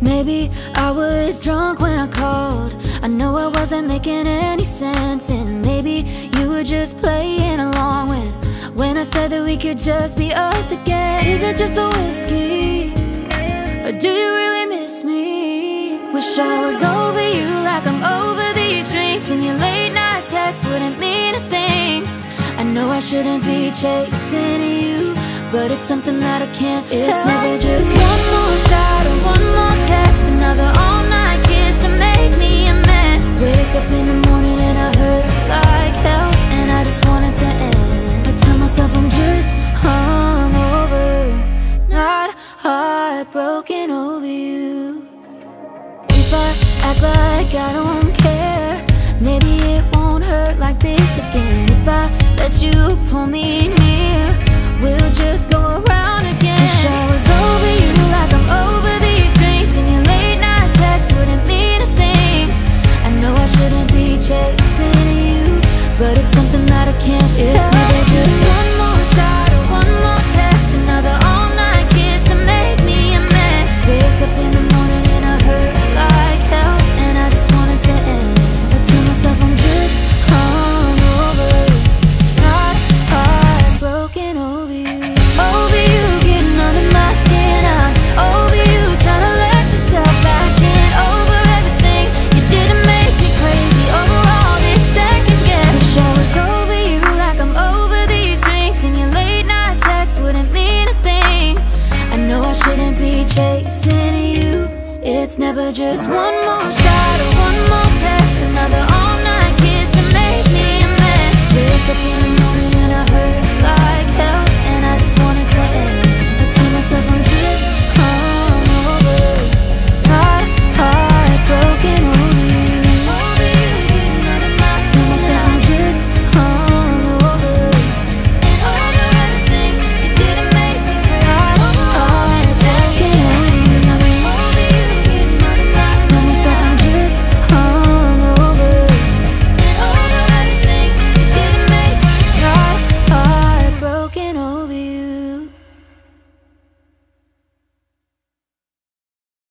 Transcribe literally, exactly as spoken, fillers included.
Maybe I was drunk when I called. I know I wasn't making any sense, and maybe you were just playing along when when I said that we could just be us again. Is it just the whiskey, or do you really miss me? Wish I was over you like I'm over these drinks, and your late night texts wouldn't mean a thing. I know I shouldn't be chasing you, but it's something that I can't. It's never just one more shot or one more text, another all-night kiss to make me a mess. Wake up in the morning and I hurt like hell, and I just want it to end. I tell myself I'm just hungover, not heartbroken over you. If I act like I don't care, maybe it won't hurt like this again. If I let you pull me near, we'll just go around again. Wish I was over you like I'm over these drinks, and your late night texts wouldn't mean a thing. I know I shouldn't be chasing you, but it's something that I can't. It's never just one more shot or one more text, another all-night kiss to make me a mess. Wake up in the morning and I hurt like hell, and I just want it to end. I tell myself I'm just hungover, not heartbroken over. Chasing you, it's never just one more shot or one more text, another all night.